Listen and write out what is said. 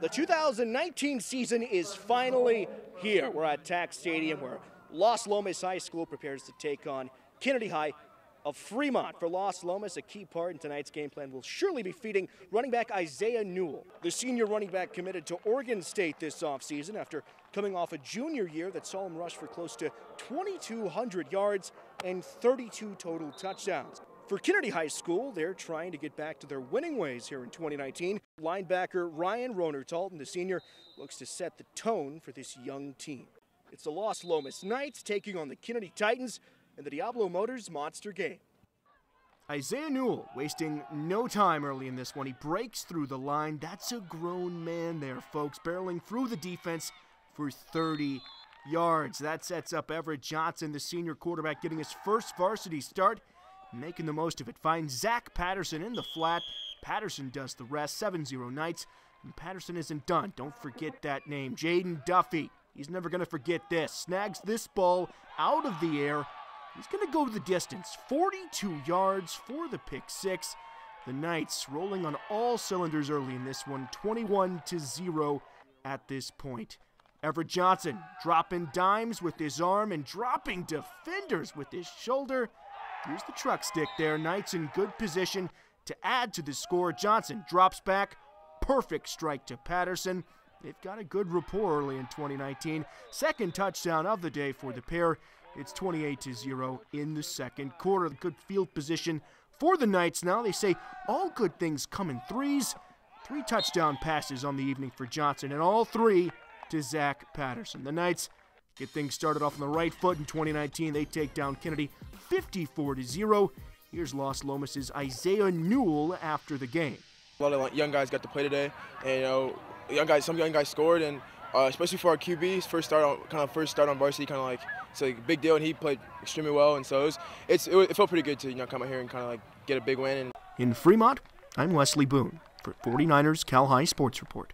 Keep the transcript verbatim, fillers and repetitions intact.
The two thousand nineteen season is finally here. We're at T A K Stadium where Las Lomas High School prepares to take on Kennedy High of Fremont. For Las Lomas, a key part in tonight's game plan will surely be feeding running back Isaiah Newell. The senior running back committed to Oregon State this offseason after coming off a junior year that saw him rush for close to twenty-two hundred yards and thirty-two total touchdowns. For Kennedy High School, they're trying to get back to their winning ways here in twenty nineteen. Linebacker Ryan Rohner Talton, the senior, looks to set the tone for this young team. It's the Las Lomas Knights taking on the Kennedy Titans in the Diablo Motors Monster Game. Isaiah Newell wasting no time early in this one. He breaks through the line. That's a grown man there, folks, barreling through the defense for thirty yards. That sets up Everett Johnson, the senior quarterback, getting his first varsity start, making the most of it. Finds Zach Patterson in the flat. Patterson does the rest, seven zero Knights, and Patterson isn't done. Don't forget that name, Jayden Duffy. He's never going to forget this. Snags this ball out of the air. He's going to go the distance, forty-two yards for the pick six. The Knights rolling on all cylinders early in this one, twenty-one to zero at this point. Everett Johnson dropping dimes with his arm and dropping defenders with his shoulder. Here's the truck stick there. Knights in good position to add to the score. Johnson drops back. Perfect strike to Patterson. They've got a good rapport early in twenty nineteen. Second touchdown of the day for the pair. It's twenty-eight to zero in the second quarter. Good field position for the Knights now. They say all good things come in threes. Three touchdown passes on the evening for Johnson, and all three to Zach Patterson. The Knights get things started off on the right foot in twenty nineteen. They take down Kennedy fifty-four to zero. Here's Las Lomas' Isaiah Newell after the game. A lot of young guys got to play today, and you know, young guys, some young guys scored, and uh, especially for our Q B's first start on kind of first start on varsity, kind of like it's like a big deal, and he played extremely well, and so it was, it's it felt pretty good to you know come out here and kind of like get a big win. And in Fremont, I'm Wesley Boone for forty-niners Cal-Hi Sports Report.